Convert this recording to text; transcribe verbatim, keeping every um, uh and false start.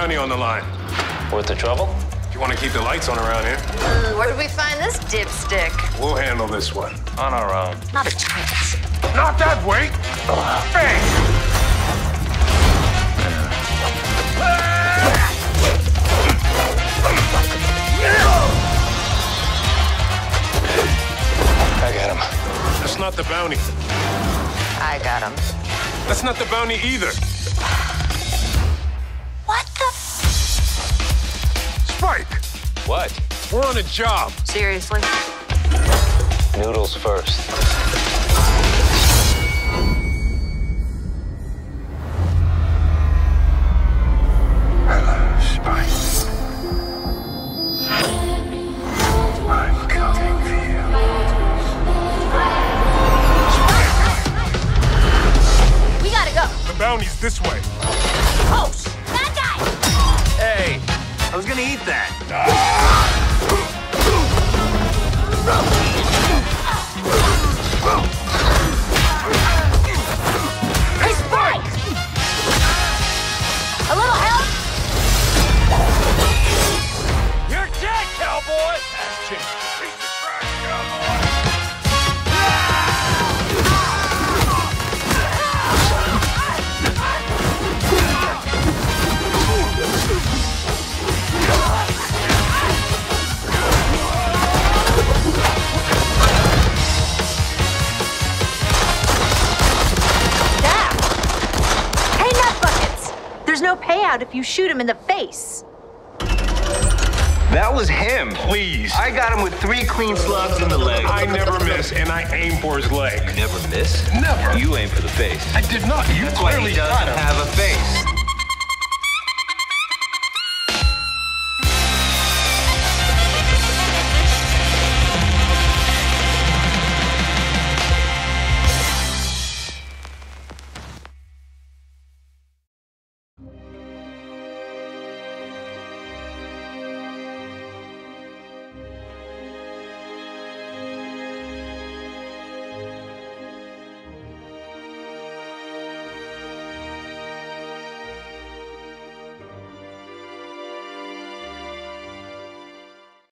bounty on the line. Worth the trouble? You want to keep the lights on around here? Mm, where did we find this dipstick? We'll handle this one. On our own. Not a chance. Not that way! Hey! I got him. That's not the bounty. I got him. That's not the bounty either. What the f Spike! What? We're on a job. Seriously? Noodles first. Hello, Spike. Bounty's this way. Host! That guy! Hey, I was gonna eat that. Hey, Spike! A little help? You're dead, cowboy! Action! There's no payout if you shoot him in the face. That was him. Please. I got him with three clean slugs in the leg. I never miss, and I aim for his leg. Never miss? Never. You aim for the face. I did not. You That's clearly got him. Have